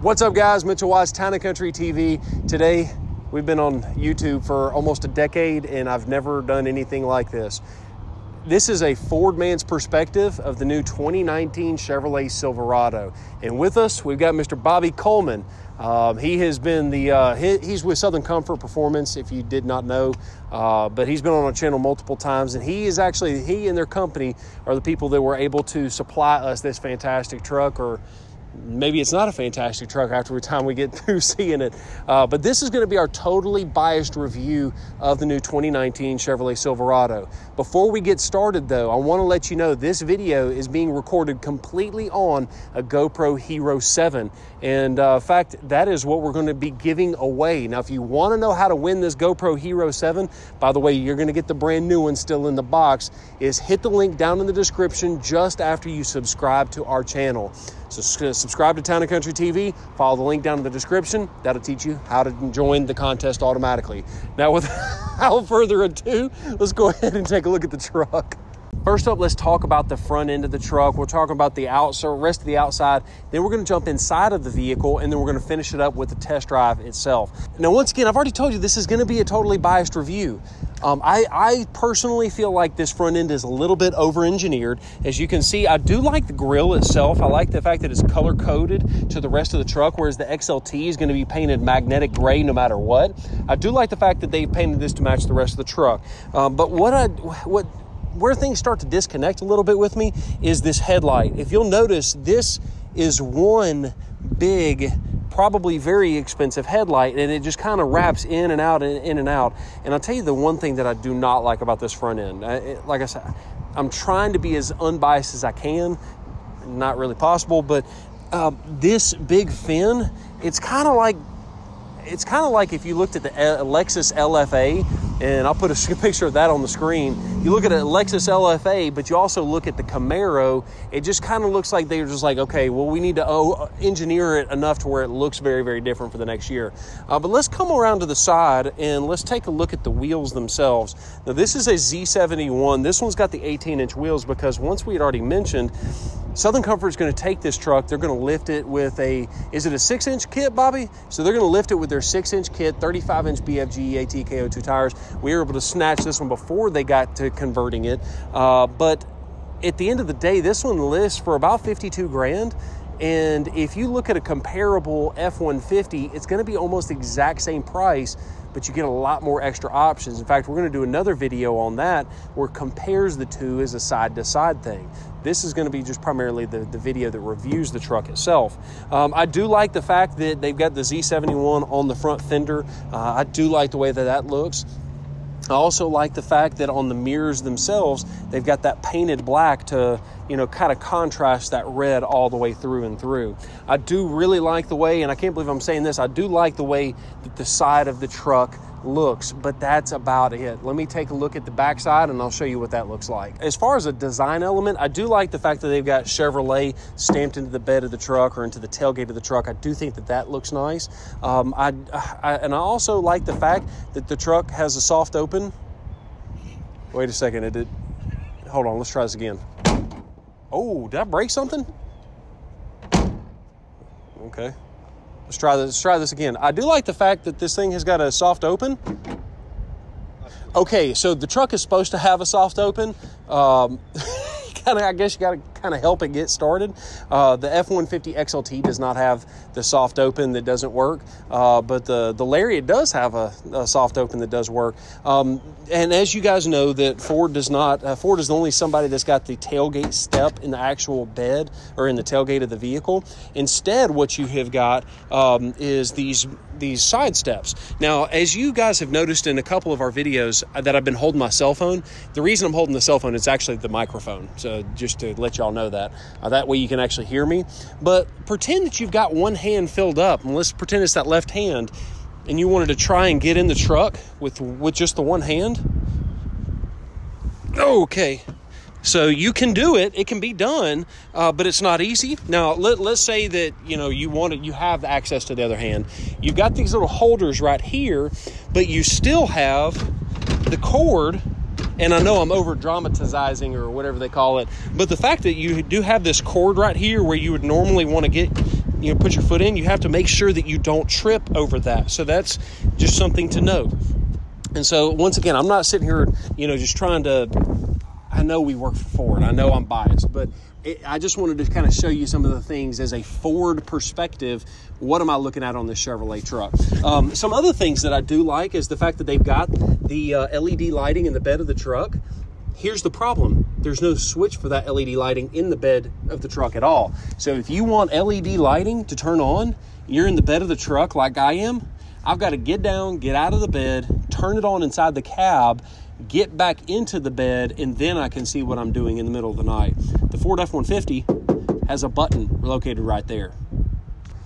What's up, guys? Mitchell Watts, Town & Country TV. Today, we've been on YouTube for almost a decade, and I've never done anything like this. This is a Ford man's perspective of the new 2019 Chevrolet Silverado. And with us, we've got Mr. Bobby Coleman. He has been the, he's with Southern Comfort Performance, if you did not know, but he's been on our channel multiple times, and he is actually, he and their company are the people that were able to supply us this fantastic truck, or maybe it's not a fantastic truck after the time we get through seeing it. But this is going to be our totally biased review of the new 2019 Chevrolet Silverado. Before we get started, though, I want to let you know this video is being recorded completely on a GoPro Hero 7. And in fact, that is what we're going to be giving away. Now, if you want to know how to win this GoPro Hero 7, by the way, you're going to get the brand new one still in the box, is hit the link down in the description just after you subscribe to our channel. So subscribe to Town & Country TV, follow the link down in the description. That'll teach you how to join the contest automatically. Now, without further ado, let's go ahead and take a look at the truck. First up, let's talk about the front end of the truck. We're talking about the rest of the outside. Then we're going to jump inside of the vehicle, and then we're going to finish it up with the test drive itself. Now, once again, I've already told you this is going to be a totally biased review. I personally feel like this front end is a little bit over-engineered. As you can see, I do like the grille itself. I like the fact that it's color-coded to the rest of the truck, whereas the XLT is going to be painted magnetic gray no matter what. I do like the fact that they've painted this to match the rest of the truck. But where things start to disconnect a little bit with me is this headlight. If you'll notice, this is one big, probably very expensive headlight, and it just kind of wraps in and out and in and out. And I'll tell you the one thing that I do not like about this front end. Like I said, I'm trying to be as unbiased as I can. Not really possible, but this big fin, it's kind of like if you looked at the Lexus LFA, and I'll put a picture of that on the screen. You look at a Lexus LFA, but you also look at the Camaro. It just kind of looks like they were just like, okay, well, we need to engineer it enough to where it looks very, very different for the next year. But let's come around to the side and let's take a look at the wheels themselves. Now, this is a Z71. This one's got the 18-inch wheels because once we had already mentioned, Southern Comfort's going to take this truck. They're going to lift it with a, is it a 6-inch kit, Bobby? So they're going to lift it with their 6-inch kit, 35-inch BFG AT KO2 tires. We were able to snatch this one before they got to converting it. But at the end of the day, this one lists for about 52 grand. And if you look at a comparable F-150, it's going to be almost the exact same price, but you get a lot more extra options. In fact, we're going to do another video on that where it compares the two as a side-to-side thing. This is going to be just primarily the video that reviews the truck itself. I do like the fact that they've got the Z71 on the front fender. I do like the way that that looks. I also like the fact that on the mirrors themselves, they've got that painted black to, you know, kind of contrast that red all the way through and through. I do really like the way, and I can't believe I'm saying this, I do like the way that the side of the truck looks, but that's about it. Let me take a look at the backside and I'll show you what that looks like. As far as a design element, I do like the fact that they've got Chevrolet stamped into the bed of the truck or into the tailgate of the truck. I do think that that looks nice. And I also like the fact that the truck has a soft open. Wait a second, it did. Hold on, let's try this again. Oh, did I break something? Okay. Let's try this again. I do like the fact that this thing has got a soft open. Okay, so the truck is supposed to have a soft open. I guess you got to kind of help it get started. The F-150 XLT does not have the soft open that doesn't work, but the Lariat does have a soft open that does work. And as you guys know, that Ford does not. Ford is the only somebody that's got the tailgate step in the actual bed or in the tailgate of the vehicle. Instead, what you have got is these side steps. Now, as you guys have noticed in a couple of our videos that I've been holding my cell phone, the reason I'm holding the cell phone is actually the microphone. So just to let y'all know that, that way you can actually hear me, but pretend that you've got one hand filled up, and let's pretend it's that left hand, and you wanted to try and get in the truck with just the one hand. Okay. So you can do it. It can be done, but it's not easy. Now, let's say that, you know, you have the access to the other hand. You've got these little holders right here, but you still have the cord And I know I'm over dramatizing or whatever they call it, but the fact that you do have this cord right here where you would normally want to get, you know, put your foot in, you have to make sure that you don't trip over that. So that's just something to note. And so once again, I'm not sitting here, you know, just trying to, I know we work for Ford, I know I'm biased, but I just wanted to kind of show you some of the things as a Ford perspective. What am I looking at on this Chevrolet truck? Some other things that I do like is the fact that they've got the LED lighting in the bed of the truck. Here's the problem. There's no switch for that LED lighting in the bed of the truck at all. So if you want LED lighting to turn on, you're in the bed of the truck like I am. I've got to get down, get out of the bed, turn it on inside the cab, get back into the bed, and then I can see what I'm doing in the middle of the night. The Ford F-150 has a button located right there.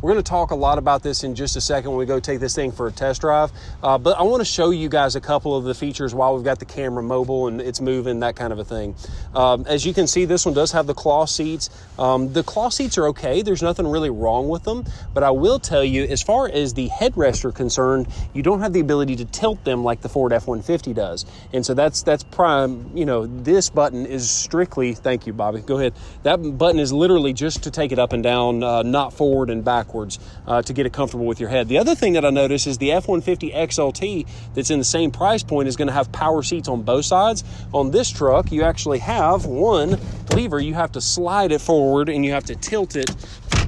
We're going to talk a lot about this in just a second when we go take this thing for a test drive, but I want to show you guys a couple of the features while we've got the camera mobile and it's moving, that kind of a thing. As you can see, this one does have the claw seats. The claw seats are okay. There's nothing really wrong with them, but I will tell you, as far as the headrests are concerned, you don't have the ability to tilt them like the Ford F-150 does. And so that's prime, you know, this button is strictly, thank you, Bobby, go ahead. That button is literally just to take it up and down, not forward and back. To get it comfortable with your head. The other thing that I noticed is the F-150 XLT that's in the same price point is going to have power seats on both sides. On this truck, you actually have one lever. You have to slide it forward and you have to tilt it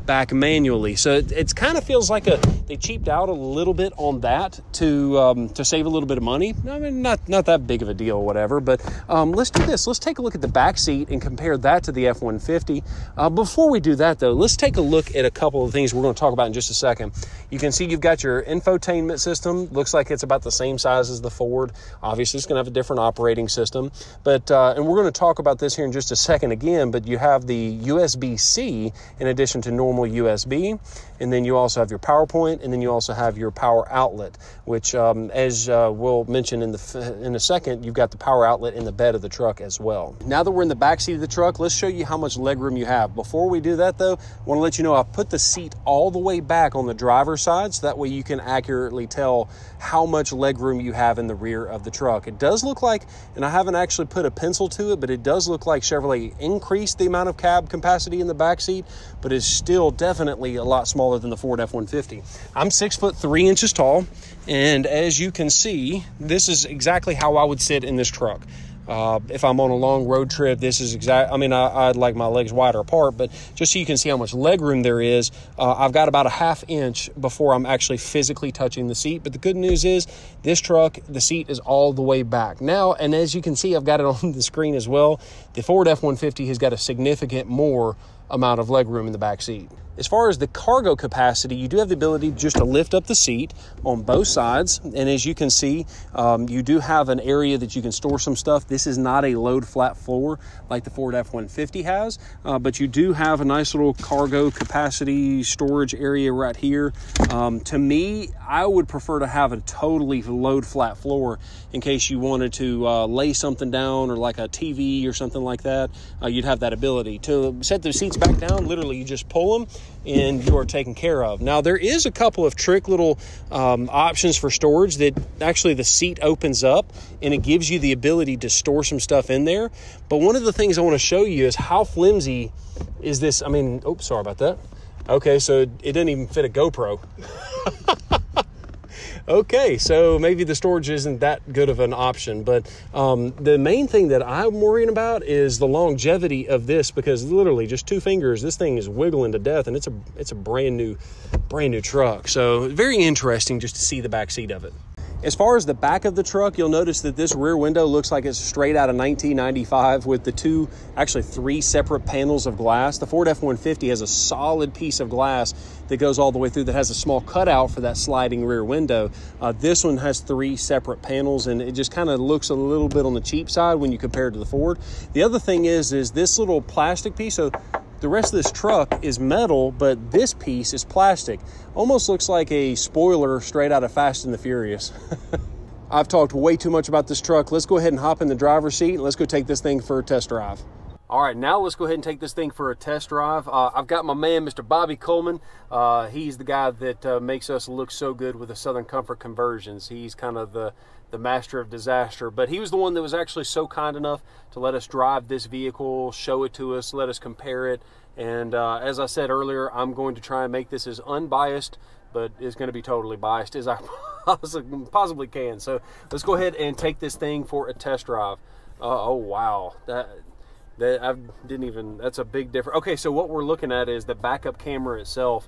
back manually. So it kind of feels like they cheaped out a little bit on that to save a little bit of money. I mean, not that big of a deal or whatever, but let's do this. Let's take a look at the back seat and compare that to the F-150. Before we do that though, let's take a look at a couple of things we're going to talk about in just a second. You can see you've got your infotainment system. Looks like it's about the same size as the Ford. Obviously it's going to have a different operating system, but and we're going to talk about this here in just a second again, but you have the USB-C in addition to normal USB, and then you also have your PowerPoint, and then you also have your power outlet, which as we'll mention in a second, you've got the power outlet in the bed of the truck as well. Now that we're in the back seat of the truck, let's show you how much legroom you have. Before we do that though, I want to let you know I put the seat all the way back on the driver's side, so that way you can accurately tell how much legroom you have in the rear of the truck. It does look like, and I haven't actually put a pencil to it, but it does look like Chevrolet increased the amount of cab capacity in the back seat, but it's still definitely a lot smaller than the Ford F-150. I'm 6'3" tall, and as you can see, this is exactly how I would sit in this truck. If I'm on a long road trip, this is exact. I mean, I'd like my legs wider apart, but just so you can see how much leg room there is, I've got about a ½ inch before I'm actually physically touching the seat. But the good news is this truck, the seat is all the way back now. And as you can see, I've got it on the screen as well. The Ford F-150 has got a significant more amount of leg room in the back seat. As far as the cargo capacity, you do have the ability just to lift up the seat on both sides. And as you can see, you do have an area that you can store some stuff. This is not a load flat floor like the Ford F-150 has, but you do have a nice little cargo capacity storage area right here. To me, I would prefer to have a totally load flat floor in case you wanted to lay something down or like a TV or something like that. You'd have that ability to set the seats back down. Literally, you just pull them and you are taken care of. Now there is a couple of trick little options for storage that actually the seat opens up and it gives you the ability to store some stuff in there. But one of the things I want to show you is how flimsy is this. I mean, oops, sorry about that. Okay, so it didn't even fit a GoPro. Okay, so maybe the storage isn't that good of an option, but the main thing that I'm worrying about is the longevity of this, because literally just 2 fingers, this thing is wiggling to death, and it's a brand new truck. So very interesting just to see the back seat of it. As far as the back of the truck, you'll notice that this rear window looks like it's straight out of 1995 with the actually three separate panels of glass. The Ford F-150 has a solid piece of glass that goes all the way through that has a small cutout for that sliding rear window. This one has 3 separate panels, and it just kind of looks a little bit on the cheap side when you compare it to the Ford. The other thing is this little plastic piece. So the rest of this truck is metal, but this piece is plastic. Almost looks like a spoiler straight out of Fast and the Furious. I've talked way too much about this truck. Let's go ahead and hop in the driver's seat and let's go take this thing for a test drive. All right, now let's go ahead and take this thing for a test drive. I've got my man, Mr. Bobby Coleman. He's the guy that makes us look so good with the Southern Comfort conversions. He's kind of the master of disaster, but he was the one that was actually so kind enough to let us drive this vehicle, show it to us, let us compare it. And as I said earlier, I'm going to try and make this as unbiased, but it's going to be totally biased as I possibly can. So let's go ahead and take this thing for a test drive. Oh, wow. That I didn't even, that's a big difference. Okay, so what we're looking at is the backup camera itself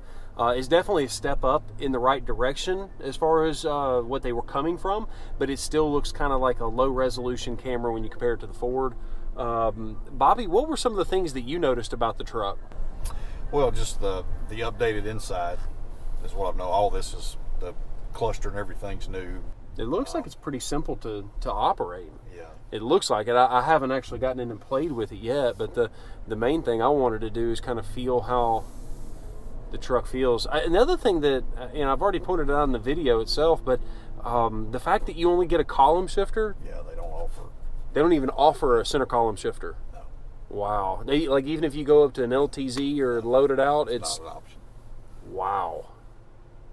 is definitely a step up in the right direction as far as what they were coming from, but it still looks kind of like a low resolution camera when you compare it to the Ford. Bobby, what were some of the things that you noticed about the truck? Well, just the updated inside is what I know. All this is the cluster and everything's new. It looks like it's pretty simple to operate. Yeah. It looks like it. I haven't actually gotten in and played with it yet, but the main thing I wanted to do is kind of feel how the truck feels. Another thing that, and I've already pointed it out in the video itself, but the fact that you only get a column shifter. Yeah, they don't offer. They don't even offer a center column shifter. No. Wow. They, like, even if you go up to an LTZ or load it out, it's not an option. Wow.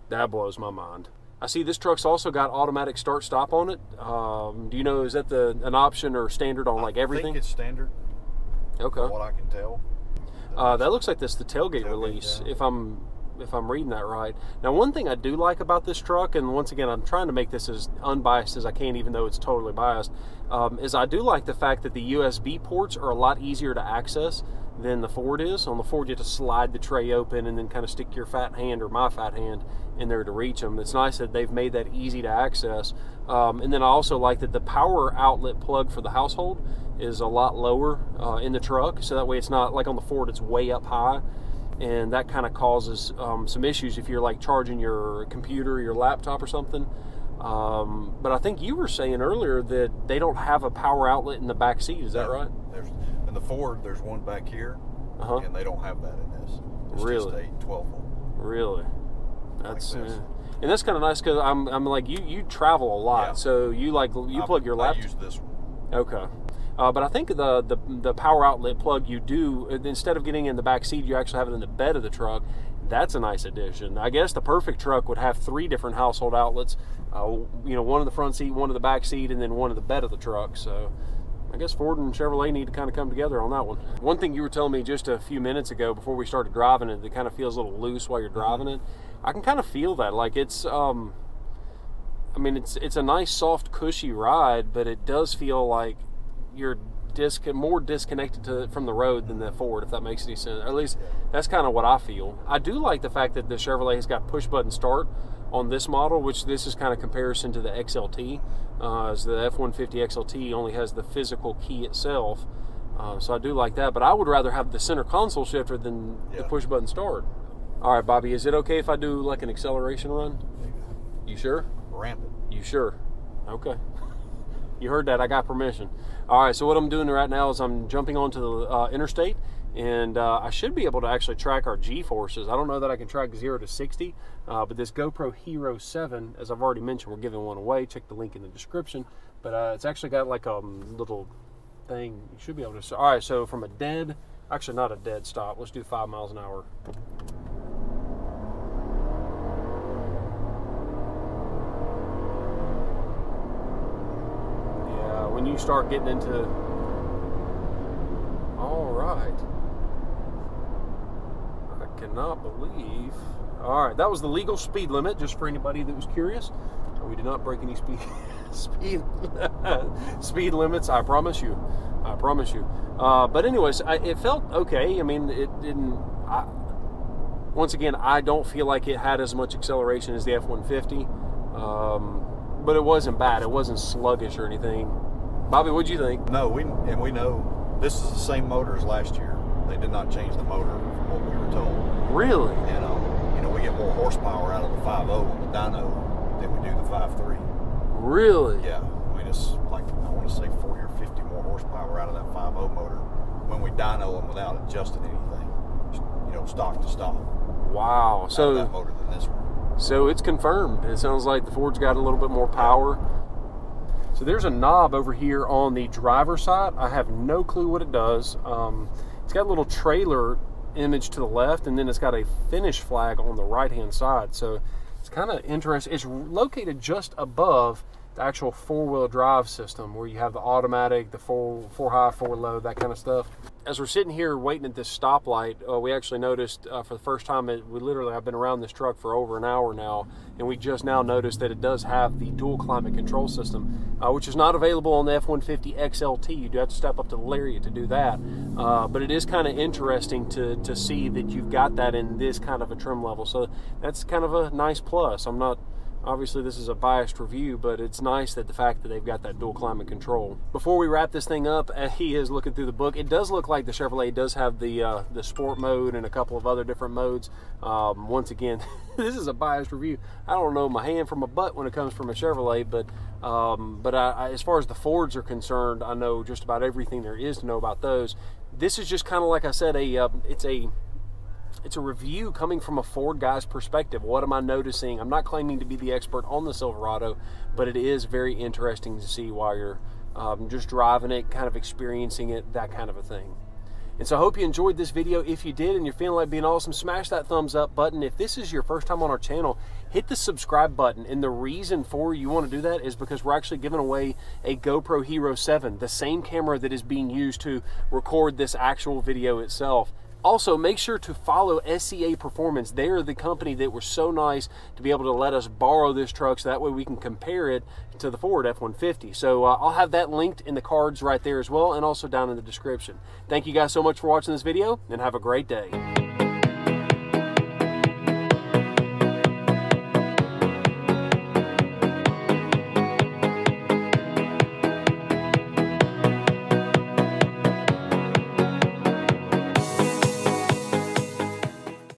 That blows my mind. I see this truck's also got automatic start-stop on it. Do you know, is that an option or standard on like everything? I think it's standard. Okay. From what I can tell. That looks like that's the tailgate release, yeah. If I'm reading that right. Now, one thing I do like about this truck, and once again, I'm trying to make this as unbiased as I can, even though it's totally biased, is I do like the fact that the USB ports are a lot easier to access than the Ford is. On the Ford, you have to slide the tray open and then kind of stick your fat hand, or my fat hand, in there to reach them. It's nice that they've made that easy to access. And then I also like that the power outlet plug for the household is a lot lower in the truck, so that way it's not like on the Ford, it's way up high. And that kind of causes some issues if you're like charging your computer or your laptop or something. But I think you were saying earlier that they don't have a power outlet in the back seat. Is that right? In the Ford, there's one back here, and they don't have that in this. It's really? Just a 12 volt. Really? That's like and that's kind of nice, because I'm like you travel a lot, yeah. So you like you plug your laptop. I use this one. Okay. But I think the power outlet plug, you do, instead of getting in the back seat, you actually have it in the bed of the truck. That's a nice addition. I guess the perfect truck would have three different household outlets, you know, one in the front seat, one in the back seat, and then one in the bed of the truck. So I guess Ford and Chevrolet need to kind of come together on that one. One thing you were telling me just a few minutes ago before we started driving it, that kind of feels a little loose while you're driving it. I can kind of feel that, like it's, I mean, it's a nice, soft, cushy ride, but it does feel like you're more disconnected from the road than the Ford, if that makes any sense. Or at least that's kind of what I feel. I do like the fact that the Chevrolet has got push button start on this model, which this is kind of comparison to the XLT, as the F-150 XLT only has the physical key itself. So I do like that, but I would rather have the center console shifter than the push button start. All right, Bobby, is it okay if I do like an acceleration run? You sure? Ramp it. You sure? Okay. You heard that, I got permission. All right, so what I'm doing right now is I'm jumping onto the interstate, and I should be able to actually track our G-forces. I don't know that I can track 0 to 60, but this GoPro Hero 7, as I've already mentioned, we're giving one away. Check the link in the description, but it's actually got like a little thing. You should be able to, all right, so from a dead, actually not a dead stop, let's do 5 miles an hour. When you start getting into, all right, I cannot believe, all right, that was the legal speed limit, just for anybody that was curious. We did not break any speed limits, I promise you, I promise you. But anyways, it felt okay. I mean, it didn't, once again, I don't feel like it had as much acceleration as the F-150, but it wasn't bad, it wasn't sluggish or anything. Bobby, what'd you think? No, we know this is the same motor as last year. They did not change the motor from what we were told. Really? And, you know, we get more horsepower out of the 5.0 on the dyno than we do the 5.3. Really? Yeah. I mean, it's like, I want to say 40 or 50 more horsepower out of that 5.0 motor when we dyno them without adjusting anything, you know, stock to stock. Wow. So that motor than this one. So it's confirmed. It sounds like the Ford's got a little bit more power. So there's a knob over here on the driver's side. I have no clue what it does. It's got a little trailer image to the left, and then it's got a finish flag on the right-hand side. So it's kind of interesting. It's located just above the actual four-wheel drive system where you have the automatic, the four high, four low, that kind of stuff. As we're sitting here waiting at this stoplight, we actually noticed for the first time, I've been around this truck for over an hour now, and we just now noticed that it does have the dual climate control system, which is not available on the F-150 XLT. You do have to step up to the Lariat to do that, but it is kind of interesting to see that you've got that in this kind of a trim level, so that's kind of a nice plus. I'm not... Obviously, this is a biased review, but it's nice that the fact that they've got that dual climate control. Before we wrap this thing up, he is looking through the book. It does look like the Chevrolet does have the sport mode and a couple of other different modes. Once again, this is a biased review. I don't know my hand from my butt when it comes from a Chevrolet, but as far as the Fords are concerned, I know just about everything there is to know about those. This is just kind of, like I said, it's a review coming from a Ford guy's perspective. What am I noticing? I'm not claiming to be the expert on the Silverado, but it is very interesting to see while you're just driving it, kind of experiencing it, that kind of a thing. And so I hope you enjoyed this video. If you did and you're feeling like being awesome, smash that thumbs up button. If this is your first time on our channel, hit the subscribe button. And the reason for you want to do that is because we're actually giving away a GoPro Hero 7, the same camera that is being used to record this actual video itself. Also, make sure to follow SCA Performance. They are the company that were so nice to be able to let us borrow this truck so that way we can compare it to the Ford F-150. So I'll have that linked in the cards right there as well, and also down in the description. Thank you guys so much for watching this video, and have a great day.